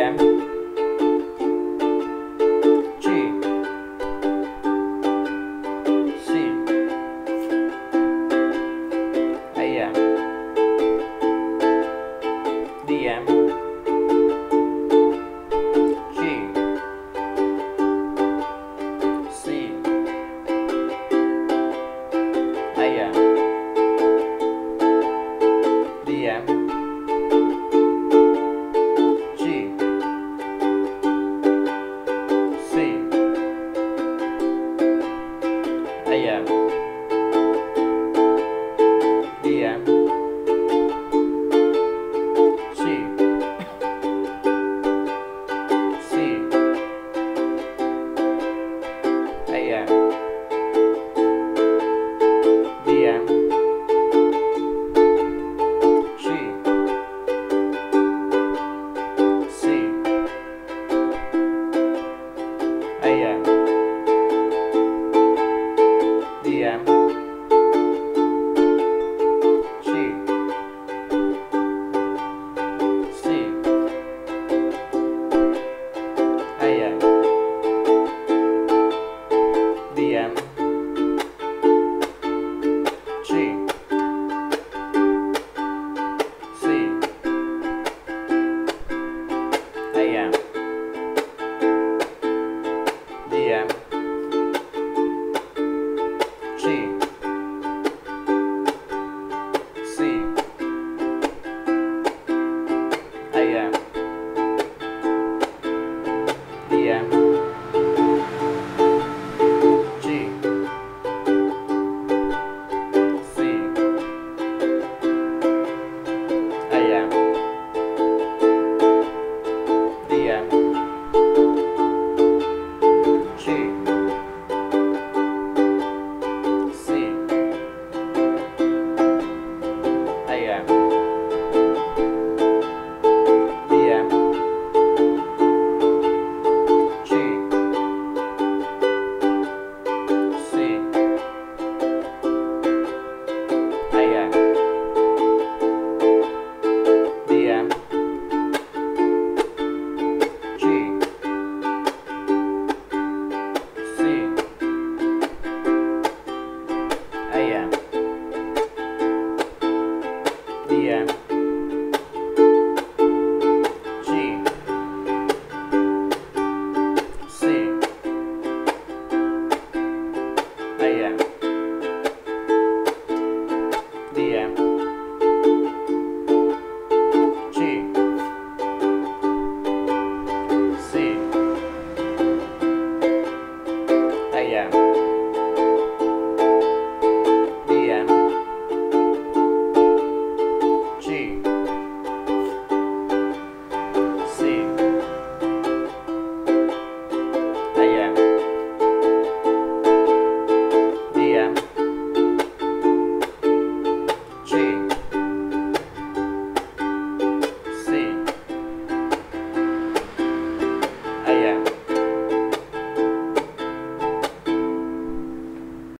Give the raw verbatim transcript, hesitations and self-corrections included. G M, G, C, A M, D M, G, C, A M, D M, A M, D M, C, C, A M, D M, G, C, A M, D M, G, C, A M, D M, G, C, A M.